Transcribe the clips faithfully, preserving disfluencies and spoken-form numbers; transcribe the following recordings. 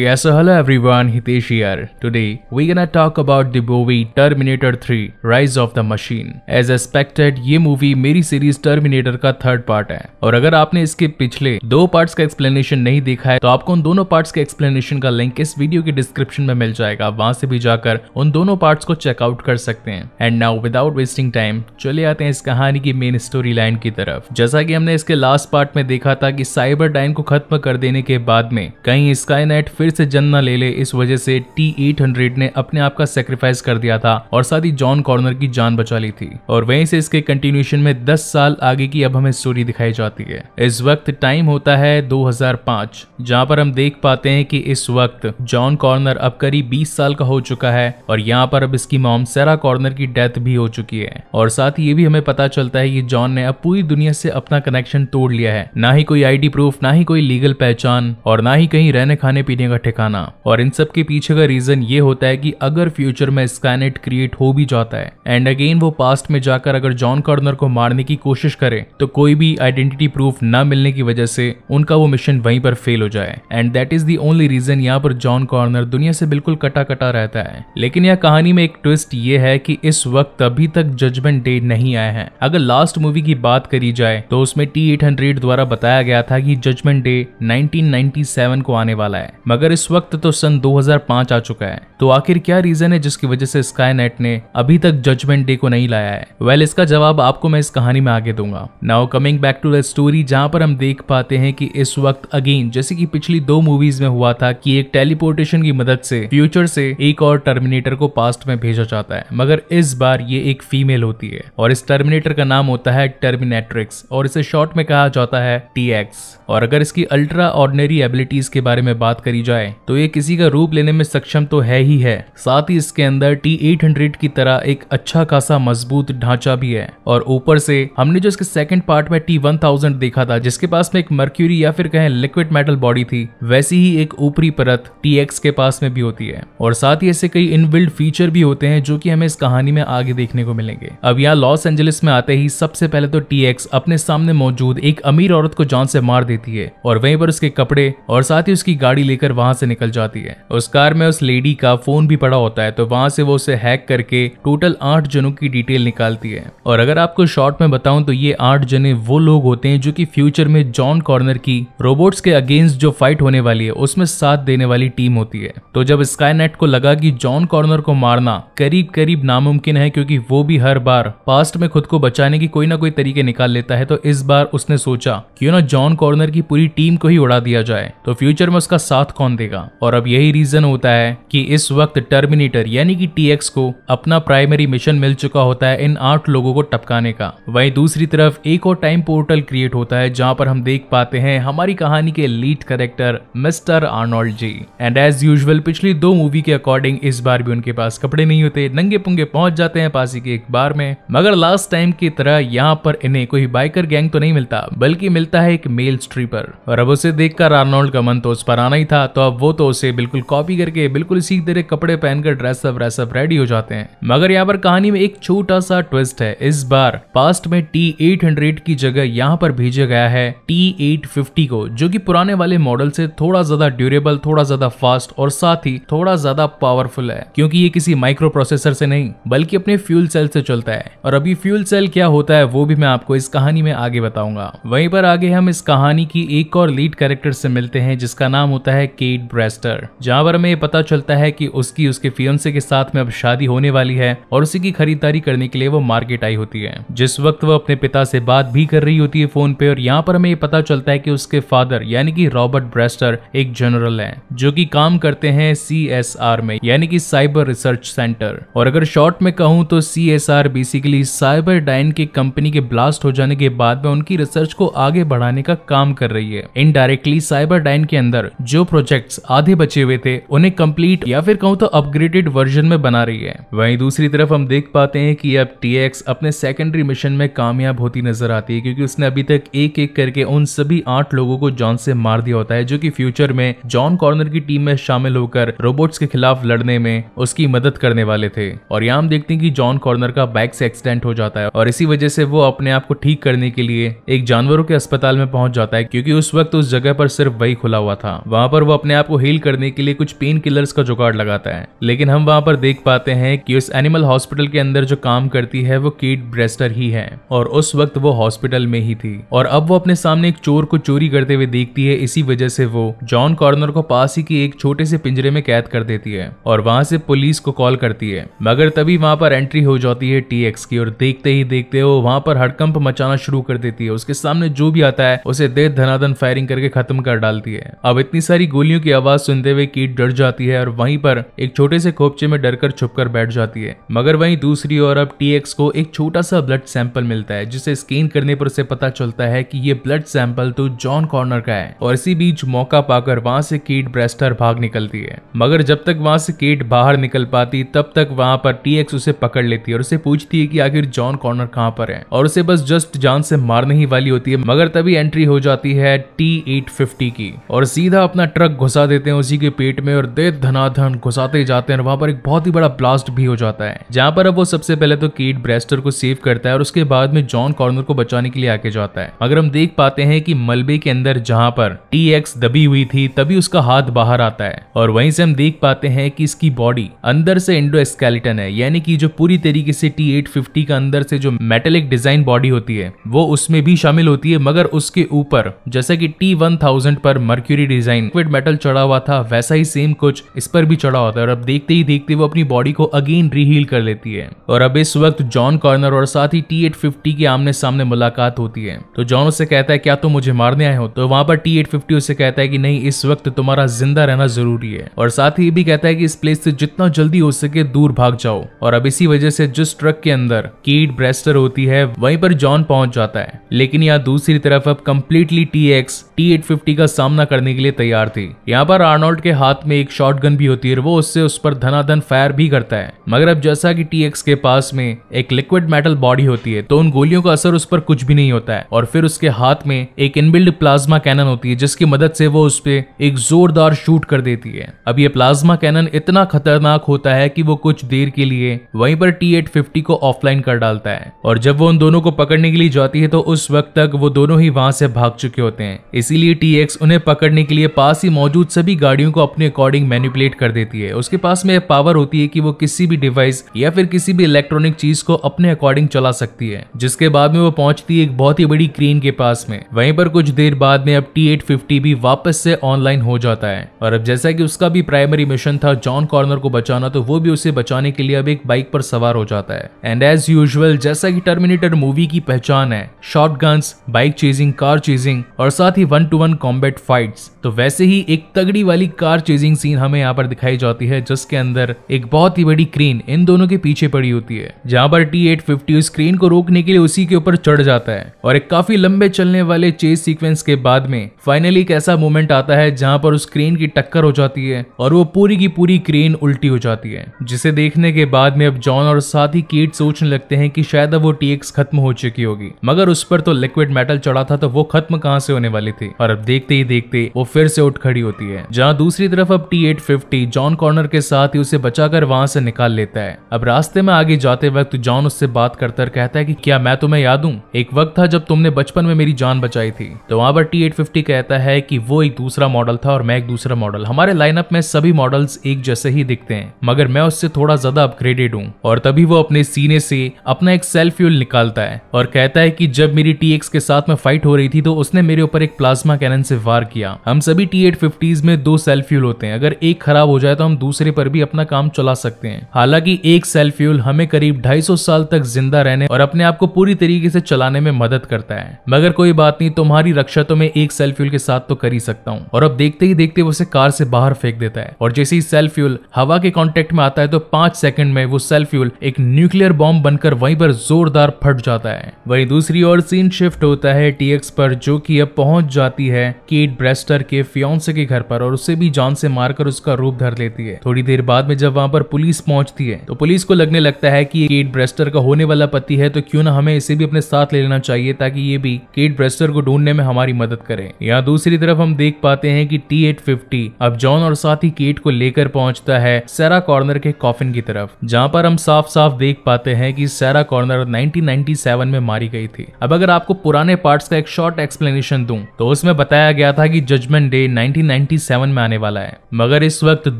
Yes, hello everyone, Hitesh here. Today, we're gonna talk about the movie Terminator three, Rise of the Machine. As expected, ये movie मेरी series Terminator का third part है और अगर आपने इसके पिछले दो पार्ट्स का एक्सप्लेनेशन नहीं देखा है तो आपको उन दोनों पार्ट्स के एक्सप्लेनेशन का लिंक इस वीडियो के डिस्क्रिप्शन में मिल जाएगा, वहां से भी जाकर उन दोनों पार्ट्स को चेकआउट कर सकते हैं। And now without wasting time चले आते हैं इस कहानी की मेन स्टोरी लाइन की तरफ। जैसा कि हमने इसके लास्ट पार्ट में देखा था कि साइबर डाइन को खत्म कर देने के बाद में कहीं स्काईनेट फिर से जन्म न ले ले, इस वजह से टी एट हंड्रेड ने अपने आप का सैक्रिफाइस कर दिया था और साथ ही जॉन कॉर्नर की जान बचा ली थी। और वहीं से इसके कंटिन्यूएशन में दस साल आगे की अब हमें स्टोरी दिखाई जाती है। इस वक्त टाइम होता है दो हज़ार पाँच, जहां पर हम देख पाते हैं कि इस वक्त जॉन कॉर्नर अब करीब बीस साल का हो चुका है और यहाँ पर अब इसकी मॉम सारा कॉर्नर की डेथ भी हो चुकी है। और साथ ही ये भी हमें पता चलता है कि जॉन ने अब पूरी दुनिया से अपना कनेक्शन तोड़ लिया है, ना ही कोई आई डी प्रूफ, ना ही कोई लीगल पहचान और ना ही कहीं रहने खाने पीने का ठिकाना। और इन सब के पीछे का रीजन ये होता है कि अगर फ्यूचर में स्काईनेट क्रिएट हो भी जाता है एंड अगेन वो पास्ट में जाकर अगर जॉन कॉर्नर को मारने की कोशिश करे तो कोई भी आइडेंटिटी प्रूफ ना मिलने की वजह से उनका वो मिशन वहीं पर फेल हो जाए। And that is the only reason यहाँ पर जॉन कॉर्नर दुनिया से बिल्कुल कटा कटा रहता है। लेकिन यह कहानी में एक ट्विस्ट ये है कि इस वक्त अभी तक जजमेंट डे नहीं आया है। अगर लास्ट मूवी की बात करी जाए तो उसमें टी एट हंड्रेड द्वारा बताया गया था कि judgment day nineteen ninety seven को आने वाला है, मगर इस वक्त तो सन दो हज़ार पाँच आ चुका है। तो आखिर क्या रीजन है जिसकी वजह से स्काईनेट ने अभी तक जजमेंट डे को नहीं लाया है? वेल well, इसका जवाब आपको मैं इस कहानी में आगे दूंगा। Now coming back to the story, जहां पर हम देख पाते हैं कि इस वक्त अगेन जैसे कि पिछली दो मूवीज में हुआ था कि एक टेलीपोर्टेशन की मदद से फ्यूचर से एक और टर्मिनेटर को पास्ट में भेजा जाता है, मगर इस बार ये एक फीमेल होती है और इस टर्मिनेटर का नाम होता है टर्मिनेट्रिक्स और इसे शॉर्ट में कहा जाता है टी एक्स। और अगर इसकी अल्ट्रा ऑर्डिनरी एबिलिटीज के बारे में बात करी जाए तो ये किसी का रूप लेने में सक्षम तो है ही है, साथ ही इसके अंदर टी एट हंड्रेड की तरह एक अच्छा खासा मजबूत ढांचा भी है। और ऊपर से हमने जो इसके सेकंड पार्ट में टी वन थाउज़ेंड देखा था जिसके पास में एक मर्क्यूरी या फिर कहें लिक्विड मेटल बॉडी थी, वैसी ही एक ऊपरी परत टी एक्स के पास में भी होती है और साथ ही ऐसे कई इनबिल्ड फीचर भी होते हैं जो कि हमें इस कहानी में आगे देखने को मिलेंगे। अब यहाँ लॉस एंजलिस में आते ही सबसे पहले तो टी एक्स अपने सामने मौजूद एक अमीर औरत को जान से मार देती है और वहीं पर उसके कपड़े और साथ ही उसकी गाड़ी लेकर वहां से निकल जाती है। उस कार में उस लेडी का फोन भी पड़ा होता है तो वहां से वो उसे हैक करके टोटल आठ जनों की डिटेल निकालती है। और अगर आपको शॉर्ट में बताऊं तो ये आठ जने वो लोग होते हैं जो कि फ्यूचर में जॉन कॉर्नर की रोबोट्स के अगेंस्ट जो फाइट होने वाली है उसमें साथ देने वाली टीम होती है। तो जब स्काईनेट को लगा कि जॉन कॉर्नर को मारना करीब करीब नामुमकिन है क्योंकि वो भी हर बार पास्ट में खुद को बचाने की कोई ना कोई तरीके निकाल लेता है, तो इस बार उसने सोचा क्यों ना जॉन कॉर्नर की पूरी टीम को ही उड़ा दिया जाए तो फ्यूचर में उसका साथ कौन देगा। और अब यही रीजन होता है कि इस वक्त टर्मिनेटर यानी कि टी एक्स को अपना प्राइमरी मिशन मिल चुका होता है इन आठ लोगों को टपकाने का। वहीं दूसरी तरफ एक और टाइम पोर्टल क्रिएट होता है जहां पर हम देख पाते हैं हमारी कहानी के lead character mister Arnold ji. And as usual पिछली दो मूवी के अकॉर्डिंग इस बार भी उनके पास कपड़े नहीं होते, नंगे पुंगे पहुंच जाते हैं पासी के एक बार में, मगर लास्ट टाइम की तरह यहाँ पर इन्हें कोई बाइकर गैंग तो नहीं मिलता बल्कि मिलता है एक मेल स्ट्रीपर। और अब उसे देखकर आर्नोल्ड का मन तो उस पर आना ही था, तो अब वो तो उसे बिल्कुल कॉपी करके बिल्कुल इसी तरह कपड़े पहनकर ड्रेसअप ड्रेसअप रेडी हो जाते हैं। मगर यहाँ पर कहानी में एक छोटा सा ट्विस्ट है, इस बार पास्ट में टी एट हंड्रेड की जगह यहाँ पर भेजा गया है टी एट फिफ्टी को, जो कि पुराने वाले मॉडल से थोड़ा ज्यादा ड्यूरेबल, थोड़ा ज्यादा फास्ट और साथ ही थोड़ा ज्यादा पावरफुल है क्योंकि ये किसी माइक्रो प्रोसेसर से नहीं बल्कि अपने फ्यूल सेल से चलता है। और अभी फ्यूल सेल क्या होता है वो भी मैं आपको इस कहानी में आगे बताऊंगा। वहीं पर आगे हम इस कहानी की एक और लीड कैरेक्टर से मिलते हैं जिसका नाम होता है केट ब्रूस्टर, जहां पर हमें पता चलता है कि उसकी उसके फियांसे के साथ में अब शादी होने वाली है और उसी की खरीदारी करने के लिए वो मार्केट आई होती है। जिस वक्त वो अपने पिता से बात भी कर रही होती है फोन पे और यहाँ पर हमें ये पता चलता है कि उसके फादर यानी कि रॉबर्ट ब्रूस्टर एक जनरल हैं जो कि काम करते हैं सी एस आर में यानी कि साइबर रिसर्च सेंटर। और अगर शॉर्ट में कहूँ तो C S R basically Cyberdyne की कंपनी के ब्लास्ट हो जाने के बाद में उनकी रिसर्च को आगे बढ़ाने का काम कर रही है। इनडायरेक्टली साइबर डाइन के अंदर जो प्रोजेक्ट्स आधे बचे हुए थे उन्हें कंप्लीट या फिर कहूँ तो अपग्रेडेड वर्जन में बना रही है। वहीं दूसरी तरफ हम देख पाते हैं कि अब टी एक्स अपने सेकेंडरी मिशन में कामयाब होती नजर आती है क्योंकि उसने अभी तक एक एक करके उन सभी आठ लोगों को जॉन से मार दिया होता है जो कि फ्यूचर में जॉन कॉर्नर की टीम में शामिल होकर रोबोट्स के खिलाफ लड़ने में उसकी मदद करने वाले थे। और यहाँ हम देखते हैं कि जॉन कॉर्नर का बाइक से एक्सीडेंट हो जाता है और इसी वजह से वो अपने आप को ठीक करने के लिए एक जानवरों के अस्पताल में पहुंच जाता है क्योंकि उस वक्त उस जगह पर सिर्फ वही खुला हुआ था। वहां पर वो अपने आप को हील करने के लिए कुछ पेन किलर्स का जुगाड़ लगाता है, लेकिन हम वहाँ पर देख पाते हैं कि उस एनिमल हॉस्पिटल के अंदर जो काम करती है वो केट ब्रेस्टर ही है और उस वक्त वो हॉस्पिटल में ही थी। और अब वो अपने सामने एक चोर को चोरी करते हुए देखती है, इसी वजह से वो जॉन कॉर्नर को पास ही की एक छोटे से पिंजरे में कैद कर देती है और वहाँ से पुलिस को कॉल करती है। मगर तभी वहाँ पर एंट्री हो जाती है टी एक्स की और देखते ही देखते वो वहाँ पर हड़कंप मचाना शुरू कर देती है। उसके सामने जो भी आता है उसे दे धनाधन फायरिंग करके खत्म कर डालती है। अब इतनी सारी गोलियों की आवाज सुनते हुए कीट डर जाती है और वहीं पर एक छोटे से खोपचे में डरकर छुपकर बैठ जाती है। मगर वहीं दूसरी ओर अब टी एक्स को एक छोटा सा ब्लड सैंपल मिलता है, जिसे स्कैन करने पर उसे पता चलता है कि ये ब्लड सैंपल तो जॉन कॉर्नर का है। और इसी बीच मौका पाकर वहां से कीट ब्रेस्टर भाग निकलती है, मगर जब तक वहां से कीट बाहर निकल पाती तब तक वहां पर टी एक्स उसे पकड़ लेती है और उसे पूछती है कि आखिर जॉन कॉर्नर कहाँ पर है और उसे बस जस्ट जान से मारने ही वाली होती है। मगर तभी एंट्री हो जाती है टी एट फिफ्टी की और सीधा अपना ट्रक घुसा देते हैं उसी के पेट में और दे धनाधन घुसाते जाते हैं। वहां पर एक बहुत ही बड़ा ब्लास्ट भी हो जाता है, जहां पर अब वो सबसे पहले तो कीट ब्रेस्टर को सेव करता है और उसके बाद में जॉन कॉर्नर को बचाने के लिए आके जाता है। मगर हम देख पाते हैं कि मलबे के अंदर जहां पर टी एक्स दबी हुई थी तभी उसका हाथ बाहर आता है और वहीं से हम देख पाते हैं कि इसकी बॉडी अंदर से इंडो स्केलेटन है, यानी कि जो पूरी तरीके से टी एट फिफ्टी का अंदर से जो मेटेलिक डिजाइन बॉडी होती है वो उसमें भी शामिल होती है। मगर उसके ऊपर जैसा कि टी वन थाउजेंड पर मर्क्यूरी डिजाइन लिक्विड मेटल चढ़ा हुआ था वैसा ही सेम कुछ इस पर भी चढ़ा होता है। और अब देखते ही देखते वो अपनी बॉडी को अगेन रीहील कर लेती है और अब इस वक्त जॉन कॉर्नर और साथ ही टी एट फिफ्टी के आमने सामने मुलाकात होती है। तो जॉन उसे कहता है क्या तुम तो मुझे मारने आए हो, तो वहां पर टी एट फिफ्टी उसे कहता है कि नहीं, इस वक्त तुम्हारा जिंदा रहना जरूरी है और साथ ही भी कहता है कि इस प्लेस से जितना जल्दी हो सके दूर भाग जाओ। और अब इसी वजह से जिस ट्रक के अंदर कीट ब्रेस्टर होती है वहीं पर जॉन पहुंच जाता है, लेकिन यहाँ दूसरी तरफ अब completely T X T eight fifty का सामना करने के लिए तैयार थी। यहाँ पर आर्नोल्ड के हाथ में एक शॉटगन भी होती है, वो उससे उस पर धनाधन फायर भी करता है। मगर अब जैसा कि टी एक्स के पास में एक लिक्विड मेटल बॉडी होती है तो उन गोलियों का असर उस पर कुछ भी नहीं होता है। और फिर उसके हाथ में एक इनबिल्ड प्लाज्मा कैनन होती है जिसकी मदद से वो उस पर एक जोरदार शूट कर देती है। अब ये प्लाज्मा कैनन इतना खतरनाक होता है कि वो कुछ देर के लिए वहीं पर टी एट फिफ्टी को ऑफलाइन कर डालता है। और जब वो उन दोनों को पकड़ने के लिए जाती है तो उस वक्त तक वो दोनों ही वहां से भाग चुके होते हैं, इसीलिए टी एक्स उन्हें पकड़ने के लिए पास ही मौजूद सभी गाड़ियों को अपने अकॉर्डिंग मैनिपुलेट कर देती है। उसके पास में पावर होती है कि वो किसी भी डिवाइस या फिर किसी भी इलेक्ट्रॉनिक चीज को अपने अकॉर्डिंग चला सकती है, जिसके बाद में वो पहुंचती है एक बहुत ही बड़ी क्रेन के पास में। वहीं पर कुछ देर बाद में अब टी एट फिफ्टी भी वापस से ऑनलाइन हो जाता है और अब जैसा कि उसका भी प्राइमरी मिशन था जॉन कॉर्नर को बचाना, तो वो भी उसे बचाने के लिए अब एक बाइक पर सवार हो जाता है। एंड एज यूजुअल जैसा कि टर्मिनेटर मूवी की पहचान है shotguns, bike chasing, car chasing और साथ ही one to one combat fights, तो वैसे ही एक तगड़ी वाली कार चेजिंग सीन हमें यहाँ पर दिखाई जाती है, जिसके अंदर एक बहुत ही बड़ी क्रेन इन दोनों के पीछे पड़ी होती है, जहाँ पर टी एट फिफ्टी उस क्रेन को रोकने के लिए उसी के ऊपर चढ़ जाता है। और एक काफी लंबे चलने वाले चेस सीक्वेंस के बाद में फाइनली एक ऐसा मोमेंट आता है जहाँ पर उस क्रेन की टक्कर हो जाती है और वो पूरी की पूरी क्रेन उल्टी हो जाती है, जिसे देखने के बाद में अब जॉन और साथ ही कीट सोचने लगते हैं कि शायद अब वो टी एक्स खत्म हो चुकी होगी, मगर उस पर तो लिक्विड मेटल चढ़ा था तो वो खत्म कहाँ से होने वाली थी। और अब देखते ही देखते वो फिर से उठ खड़ी होती है, जहाँ दूसरी तरफ अब T eight fifty John Connor के साथ ही उसे बचाकर वहां से निकाल लेता है। अब रास्ते में आगे जाते वक्त जॉन उससे बात करता कहता है कि क्या मैं तुम्हें याद हूँ, एक वक्त था जब तुमने बचपन में मेरी जान बचाई थी। तो वहां पर टी एट फिफ्टी कहता है कि वो एक दूसरा मॉडल था और मैं एक दूसरा मॉडल, हमारे लाइनअप में सभी मॉडल्स एक जैसे ही दिखते हैं मगर मैं उससे थोड़ा ज्यादा अपग्रेडेड हूँ। और तभी वो अपने सीने से अपना एक सेल फ्यूल निकालता है और कहता है कि जब मेरी टी एक्स के साथ में फाइट हो रही थी तो उसने मेरे ऊपर एक प्लाज्मा कैनन से वार किया। हम सभी टी एट फिफ्टीज़ में दो सेल फ्यूल होते हैं, अगर एक खराब हो जाए तो हम दूसरे पर भी अपना काम चला सकते हैं। हालांकि एक सेल फ्यूल हमें करीब दो सौ पचास साल तक जिंदा रहने और अपने आप को पूरी तरीके से चलाने में मदद करता है, मगर कोई बात नहीं, तुम्हारी रक्षा तो मैं एक सेल फ्यूल के साथ तो कर ही सकता हूँ। और अब देखते ही देखते वो उसे कार से बाहर फेंक देता है और जैसे ही सेल फ्यूल हवा के कॉन्टेक्ट में आता है तो पांच सेकंड में वो सेल फ्यूल एक न्यूक्लियर बॉम्ब बनकर वहीं पर जोरदार फट जाता है। वहीं दूसरी ओर सीन शिफ्ट होता है टी एक्स पर, जो कि अब पहुंच जाती है कीट ब्रेस्टर के फियांसे के घर पर और उसे भी जान से मारकर उसका रूप धर लेती है। थोड़ी देर बाद में जब वहां पर पुलिस पहुंचती है तो पुलिस को लगने लगता है कि ये कीट ब्रेस्टर का होने वाला पति है, तो क्यों ना हमें इसे भी अपने साथ ले लेना चाहिए ताकि ये भी कीट ब्रेस्टर को ढूंढने में हमारी मदद करे। यहाँ दूसरी तरफ हम देख पाते हैं कि टी एट फिफ्टी अब जॉन और साथ ही कीट को लेकर पहुंचता है सैरा कॉर्नर के कॉफिन की तरफ, जहाँ पर हम साफ साफ देख पाते हैं कि Sarah Connor nineteen ninety seven में मारी गई थी। अब अगर आपको पुराने पार्ट्स का एक शॉर्ट एक्सप्लेनेशन दूं तो उसमें बताया गया था कि judgment day nineteen ninety seven में आने वाला है, मगर इस वक्त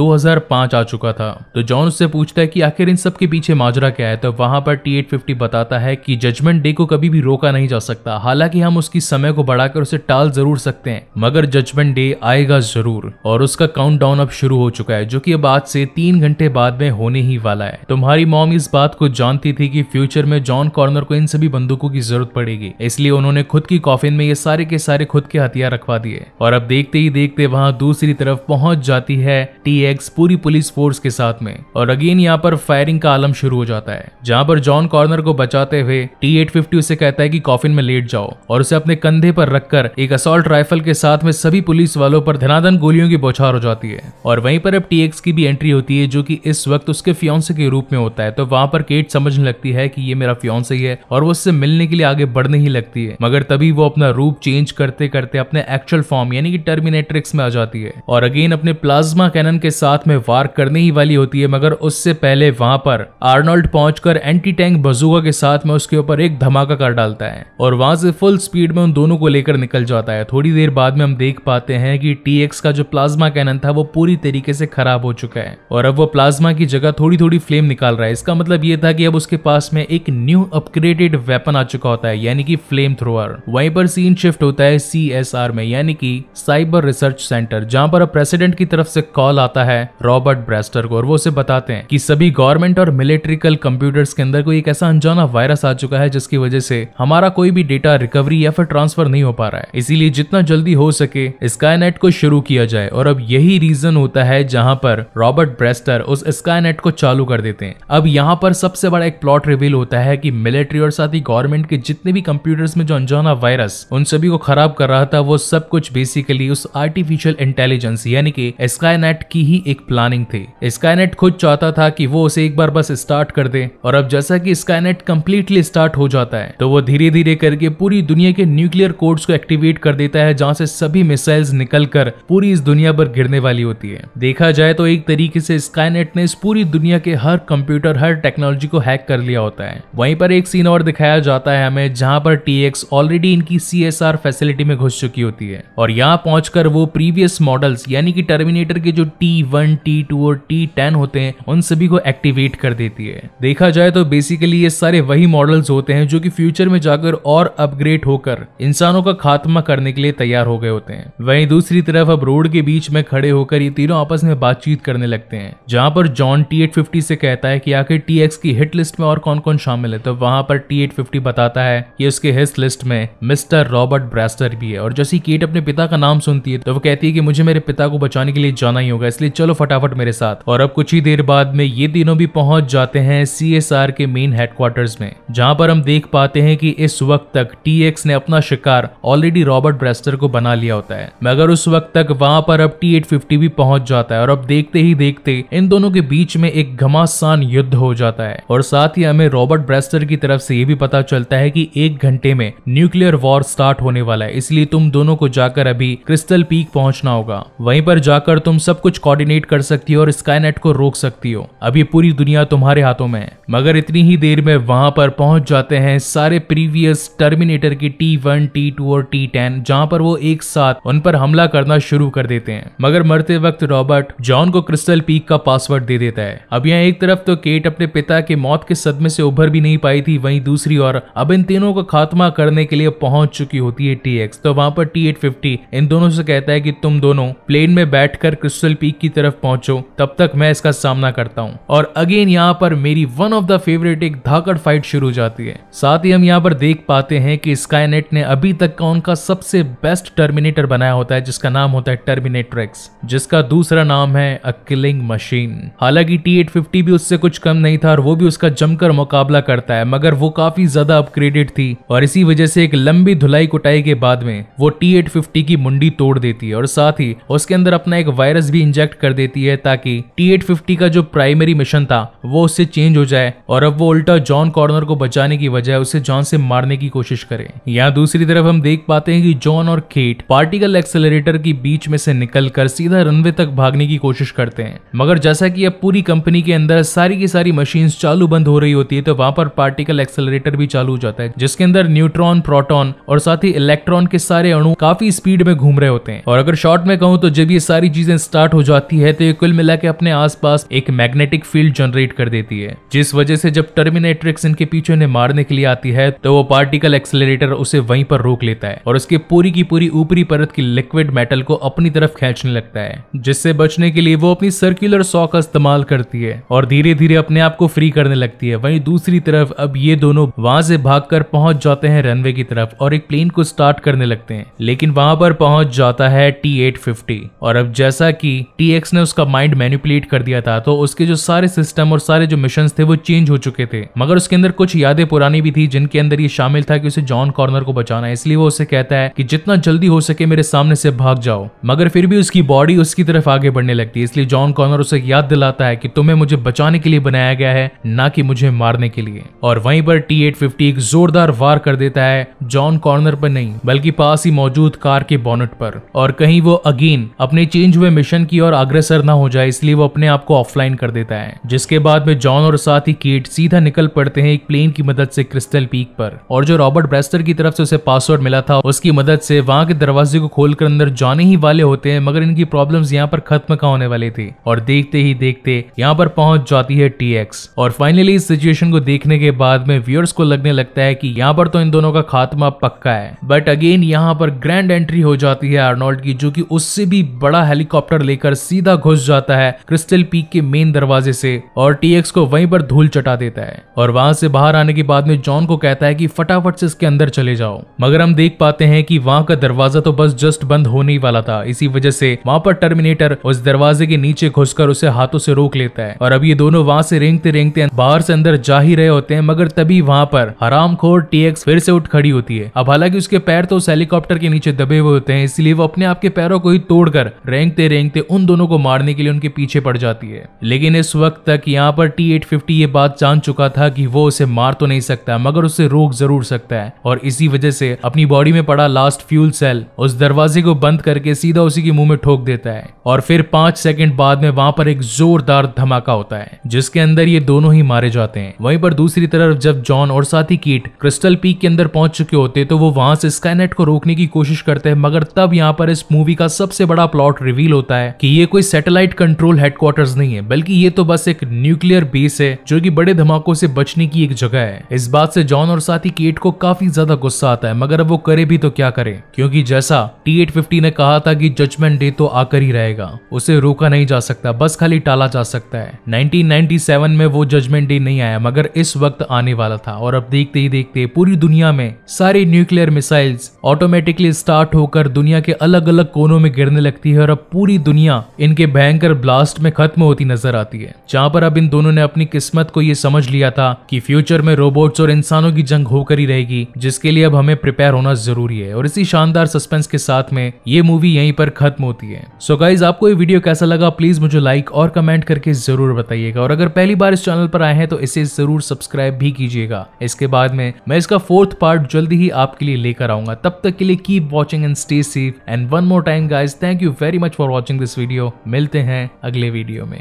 दो हज़ार पाँच आ चुका था। तो जॉन उससे पूछता है कि आखिर इन सब के पीछे माजरा क्या है, तो वहां पर टी एट फिफ्टी बताता है कि जजमेंट डे को कभी भी रोका नहीं जा सकता, हालांकि हम उसकी समय को बढ़ाकर उसे टाल जरूर सकते हैं, मगर जजमेंट डे आएगा जरूर। और उसका काउंटडाउन अब शुरू हो चुका है, जो कि अब आज से तीन घंटे बाद में होने ही वाला है। तुम्हारी मॉम इस बात को जानती थी कि फ्यूचर में जॉन कॉर्नर को इन सभी बंदूकों की जरूरत पड़ेगी, इसलिए उन्होंने खुद की कॉफिन में ये सारे के सारे खुद के हथियार रखवा दिए। और अब देखते ही देखते वहां दूसरी तरफ पहुंच जाती है टी एक्स पूरी पुलिस फोर्स के साथ में, और अगेन यहां पर फायरिंग का आलम शुरू हो जाता है, जहां पर जॉन कॉर्नर को बचाते हुए टी एट फिफ्टी उसे कहता है कि कॉफिन में लेट जाओ, और उसे अपने कंधे पर रखकर एक असॉल्ट राइफल के साथ में सभी पुलिस वालों पर धनाधन गोलियों की बौछार हो जाती है। और वहीं पर अब टी एक्स की भी एंट्री होती है, जो कि इस वक्त उसके फियांसे के रूप में होता है। तो वहां पर केट समझने लगती है कि ये मेरा फियांसे ही है, और वो उससे मिलने के लिए आगे बढ़ने ही लगती है, मगर तभी वो अपना रूप चेंज करते करते अपने एक्चुअल फॉर्म यानी कि टर्मिनेट्रिक्स में आ जाती है, और अगेन अपने प्लाज्मा कैनन के साथ में वार करने ही वाली होती है, मगर उससे पहले वहां पर आर्नोल्ड पहुंचकर एंटी टैंक बजूका के साथ में उसके ऊपर एक धमाका कर डालता है, और वहां से फुल स्पीड में उन दोनों को लेकर निकल जाता है। थोड़ी देर बाद में हम देख पाते हैं कि टी एक्स का जो प्लाज्मा कैनन था वो पूरी तरीके से खराब हो चुका है, और अब वो प्लाज्मा की जगह थोड़ी थोड़ी फ्लेम निकाल रहा है। इसका मतलब ये था कि अब उसके पास में एक न्यू अपग्रेडेड वेपन आ चुका होता है, यानी कि फ्लेम थ्रोअर। वहीं पर सीन शिफ्ट होता है सी एस आर में, यानी कि साइबर रिसर्च सेंटर, जहां पर प्रेसिडेंट की तरफ से कॉल आता है रॉबर्ट ब्रेस्टर को, और वो उसे बताते हैं कि सभी गवर्नमेंट और मिलिट्रिकल कंप्यूटर्स के अंदर कोई एक ऐसा अनजाना वायरस आ चुका है, जिसकी वजह से हमारा कोई भी डेटा रिकवरी या फिर ट्रांसफर नहीं हो पा रहा है, इसीलिए जितना जल्दी हो सके स्काईनेट को शुरू किया जाए। और अब यही रीजन होता है जहां पर रॉबर्ट ब्रेस्टर उस स्काईनेट को चालू कर देते हैं। अब यहाँ पर सबसे बड़ा एक प्लॉट रिवील होता है कि मिलिट्री और साथ ही गवर्नमेंट के जितने भी कंप्यूटर्स में जो अनजाना वायरस उन सभी को खराब कर रहा था, वो सब कुछ बेसिकली उस आर्टिफिशियल इंटेलिजेंस यानी कि स्काईनेट की ही एक प्लानिंग थी। स्काईनेट खुद चाहता था कि वो उसे एक बार बस स्टार्ट कर दे, और अब जैसा कि स्काईनेट कंप्लीटली स्टार्ट हो जाता है तो वो धीरे धीरे करके पूरी दुनिया के न्यूक्लियर कोड्स को एक्टिवेट कर देता है, जहां से सभी मिसाइल्स निकलकर पूरी इस दुनिया पर गिरने वाली होती है। देखा जाए तो एक तरीके से स्काईनेट ने इस पूरी दुनिया के हर कंप्यूटर हर टेक्नोलॉजी को हैक कर लिया होता है। वहीं पर एक सीन और दिखाया जाता है हमें, जहां पर टी एक्स ऑलरेडी इनकी सी एस आर फैसिलिटी में घुस चुकी होती है, और यहाँ पहुंचकर वो प्रीवियस मॉडल्स यानी कि टर्मिनेटर के जो टी वन, टी टू और टी टेन होते हैं उन सभी को एक्टिवेट कर देती है। देखा जाए तो बेसिकली ये सारे वही मॉडल्स होते हैं जो कि फ्यूचर में जाकर और अपग्रेड होकर इंसानों का खात्मा करने के लिए तैयार हो गए होते हैं। वहीं दूसरी तरफ अब रोड के बीच में खड़े होकर ये तीनों आपस में बातचीत करने लगते हैं, जहां पर जॉन टी एट फिफ्टी से कहता है कि आखिर टी एक्स की हिट लिस्ट में और कौन कौन शामिल है, तो वहां पर टी एट फिफ्टी बताता है कि उसके हिट लिस्ट में मिस्टर रॉबर्ट ब्रेस्टर भी है। और जैसे केट अपने पिता का नाम सुनती है तो वो कहती है कि मुझे मेरे पिता को बचाने के लिए जाना ही होगा, इसलिए चलो फटाफट मेरे साथ। और अब कुछ ही देर बाद में ये तीनों भी पहुंच जाते हैं सी एस आर के मेन हेडक्वार्टर्स में, जहां पर हम देख पाते हैं कि इस वक्त तक टी एक्स ने अपना शिकार ऑलरेडी रॉबर्ट ब्रेस्टर को बना लिया होता है, मगर उस वक्त तक वहां पर अब टी एट फिफ्टी भी पहुंच जाता है। और अब देखते ही देखते इन दोनों के बीच में एक घमासान युद्ध हो जाता है, और साथ ही हमें रॉबर्ट ब्रेस्टर की तरफ से ये भी पता चलता है कि एक घंटे में न्यूक्लियर वॉर स्टार्ट होने वाला है, इसलिए तुम दोनों को जाकर अभी क्रिस्टल पीक पहुंचना होगा, वहीं पर जाकर तुम सब कुछ कोऑर्डिनेट कर सकती हो और स्काईनेट को रोक सकती हो, अभी पूरी दुनिया तुम्हारे हाथों में है। मगर इतनी ही देर में वहां पर पहुंच जाते हैं सारे प्रीवियस टर्मिनेटर की टी वन, टी टू और टी टेन, जहां पर वो एक साथ उन पर हमला करना शुरू कर देते हैं, मगर मरते वक्त रॉबर्ट जॉन को क्रिस्टल पीक का पासवर्ड दे देता है। अब यहाँ एक तरफ तो केट अपने पिता के मौत के सदमे से उभर भी नहीं पाई थी, वहीं दूसरी ओर अब इन तीनों का खात्मा करने के लिए पहुंच चुकी होती है टी एक्स। तो वहां पर टी एट फिफ्टी इन दोनों से कहता है कि तुम दोनों प्लेन में बैठकर क्रिस्टल पीक की तरफ पहुंचो, तब तक मैं इसका सामना करता हूं। और अगेन यहाँ पर मेरी वन ऑफ द फेवरेट एक धाकड़ फाइट शुरू हो जाती है। साथ ही हम यहाँ पर देख पाते हैं कि स्काईनेट ने अभी तक का उनका सबसे बेस्ट टर्मिनेटर बनाया होता है, जिसका नाम होता है टर्मिनेट्रिक्स, जिसका दूसरा नाम है अ किलिंग मशीन। हालांकि टी एट फिफ्टी भी उससे कुछ कम नहीं था और वो भी उसका जमकर मुकाबला करता है, मगर वो काफी ज्यादा अपग्रेडेड थी, और इसी वजह से एक लंबी धुलाई कुटाई के बाद में वो टी एट फिफ्टी की मुंडी तोड़ देती है, और साथ ही उसके अंदर अपना एक वायरस भी इंजेक्ट कर देती है ताकि टी एट फिफ्टी का जो प्राइमरी मिशन था वो उससे चेंज हो जाए, और अब वो उल्टा जॉन कॉर्नर को बचाने की वजह उसे जॉन से मारने की कोशिश करे। यहाँ दूसरी तरफ हम देख पाते हैं कि जॉन और केट पार्टिकल एक्सेलरेटर के बीच में से निकलकर सीधा रनवे तक भागने की कोशिश करते हैं, मगर जैसा कि अब पूरी कंपनी के अंदर सारी की सारी मशीन्स चालू बंद हो रही होती है, तो वहां पर पार्टिकल एक्सेलरेटर भी चालू हो जाता है, जिसके अंदर न्यूट्रॉन, प्रोटॉन और साथ ही इलेक्ट्रॉन के सारे सारे अणु काफी स्पीड में घूम रहे होते हैं। और अगर शॉर्ट में कहूँ तो जब ये सारी चीजें स्टार्ट हो जाती है तो ये कुल मिला के अपने आसपास एक मैग्नेटिक फील्ड जनरेट कर देती है, जिस वजह से जब टर्मिनेट्रिक्स इनके पीछे उन्हें मारने के लिए आती है तो वो पार्टिकल एक्सेलरेटर उसे वहीं पर रोक लेता है और उसके पूरी की पूरी ऊपरी परत की लिक्विड मेटल को अपनी तरफ खींचने लगता है, जिससे बचने के लिए वो अपनी सर्कुलर सॉ का इस्तेमाल करती है और धीरे धीरे अपने आप को फ्री करने लगती है। वहीं दूसरी तरफ अब ये दोनों वहां से भागकर पहुंच जाते हैं रनवे की तरफ और एक प्लेन को स्टार्ट करने लगते हैं, लेकिन वहां पर पहुंच जाता है टी एट फिफ्टी। और अब जैसा कि टी एक्स ने उसका माइंड मैनिपुलेट कर दिया था तो उसके जो सारे सिस्टम और सारे जो मिशंस थे वो चेंज हो चुके थे, मगर उसके अंदर कुछ यादें पुरानी भी थी जिनके अंदर ये शामिल था कि उसे जॉन कॉर्नर को बचाना है। इसलिए वो उसे कहता है कि जितना जल्दी हो सके मेरे सामने से भाग जाओ, मगर फिर भी उसकी बॉडी उसकी तरफ आगे बढ़ने लगती है। इसलिए जॉन कॉर्नर उसे याद दिलाता है कि तुम्हें मुझे बचाने के लिए बनाया गया है, ना कि मुझे मारने के लिए। और वहीं पर टी एट फिफ्टी एक जोरदार वार कर देता है जॉन कॉर्नर पर नहीं बल्कि पास ही मौजूद कार के बोनेट पर, और कहीं वो अगेन अपने चेंज हुए मिशन की ओर अग्रसर ना हो जाए इसलिए वो अपने आप को ऑफलाइन कर देता है। जिसके बाद में जॉन और साथ ही केट सीधा निकल पड़ते हैं एक प्लेन की मदद से क्रिस्टल पीक पर, और जो रॉबर्ट ब्रेस्टर की तरफ से उसे पासवर्ड मिला था उसकी मदद से वहां के दरवाजे को खोलकर अंदर जाने ही वाले होते हैं, मगर इनकी प्रॉब्लम्स यहाँ पर खत्म कहाँ होने वाली थी। और देखते ही देखते यहाँ पर पहुंच जाती है टी एक्स। और फाइनली इस सिचुएशन को देखने के बाद में व्यूअर्स को लगने लगता है कि यहाँ पर तो इन दोनों का खात्मा पक्का है, बट अगेन यहाँ पर ग्रैंड एंट्री हो जाती है आर्नोल्ड की, जो कि उससे भी बड़ा हेलीकॉप्टर लेकर सीधा घुस जाता है क्रिस्टल पीक के मेन दरवाजे से और टी एक्स को वहीं पर धूल चटा देता है। और वहां से बाहर आने के बाद में जॉन को कहता है कि फटाफट से इसके अंदर चले जाओ, मगर हम देख पाते हैं कि वहां का दरवाजा तो बस जस्ट बंद होने ही वाला था, इसी वजह से वहां पर टर्मिनेटर उस दरवाजे के नीचे घुसकर उसे हाथों से रोक लेता है। और अब ये दोनों वहां से रेंगते रेंगते बाहर से अंदर जा ही रहे होते हैं, मगर तभी वहां पर हरामखोर टी एक्स फिर से उठ खड़ी होती है। अब हालांकि उसके पैर तो उस हेलीकॉप्टर के नीचे दबे हुए होते हैं, इसलिए वो अपने आप के पैरों को ही तोड़कर रेंगते रेंगते उन दोनों को मारने के लिए उनके पीछे पड़ जाती है। लेकिन इस वक्त तक यहाँ पर टी एट फिफ्टी ये बात जान चुका था कि वो उसे मार तो नहीं सकता मगर उसे रोक जरूर सकता है, और इसी वजह से अपनी बॉडी में पड़ा लास्ट फ्यूल सेल उस दरवाजे को बंद करके सीधा उसी के मुंह में ठोक देता है। और फिर पांच सेकंड बाद में वहां पर एक जोरदार धमाका होता है जिसके अंदर ये दोनों ही मारे जाते हैं। वहीं पर दूसरी तरफ जब जॉन और साथी कीट क्रिस्टल पीक के अंदर पहुंच चुके होते तो वो वहां से स्काईनेट को रोकने की कोशिश करते हैं, मगर तब यहाँ पर इस मूवी का सबसे बड़ा प्लॉट रिवील होता है कि ये कोई सैटेलाइट कंट्रोल हेडक्वार्टर्स नहीं है बल्कि ये तो बस एक न्यूक्लियर बेस है जो कि बड़े धमाकों से बचने की एक जगह है। इस बात से जॉन और साथी केट को काफी ज्यादा गुस्सा आता है, मगर अब वो करे भी तो क्या करे, क्योंकि जैसा टी एट फिफ्टी ने कहा था कि जजमेंट डे तो आकर ही रहेगा, उसे रोका नहीं जा सकता, बस खाली टाला जा सकता है। नाइनटीन नाइंटी सेवन में वो जजमेंट डे नहीं आया मगर इस वक्त आने वाला था। और अब देखते ही देखते पूरी दुनिया में सारी न्यूक्लियर मिसाइल्स ऑटोमेटिकली स्टार्ट होकर दुनिया के अलग अलग कोनों में गिरने लगती है और अब पूरी दुनिया इनके भयंकर ब्लास्ट में खत्म होती नजर आती है। जहां पर अब इन दोनों ने अपनी किस्मत को ये समझ लिया था कि फ्यूचर में रोबोट्स और इंसानों की जंग होकर ही रहेगी, जिसके लिए अब हमें प्रिपेयर होना जरूरी है। और इसी शानदार सस्पेंस के साथ में ये मूवी यहीं पर खत्म होती है। सो गाइज, आपको ये वीडियो कैसा लगा प्लीज मुझे लाइक और कमेंट करके जरूर बताइएगा, और अगर पहली बार इस चैनल पर आए हैं तो इसे जरूर सब्सक्राइब भी कीजिएगा। इसके बाद में मैं इसका फोर्थ पार्ट जल्दी ही आपके लिए लेकर आऊंगा। तब तक के लिए keep watching and stay safe, and one more time guys, thank you very much for watching this video. मिलते हैं अगले वीडियो में।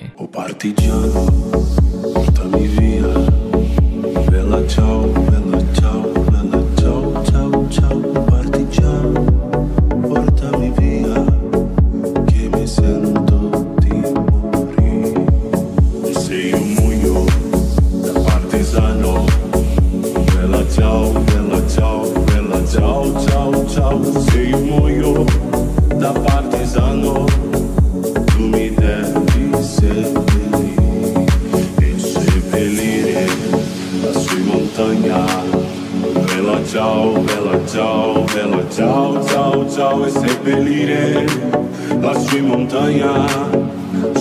Ciao, bella ciao, bella ciao, ciao, ciao e seppellire la sua montagna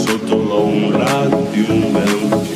sotto l'ombra di un bel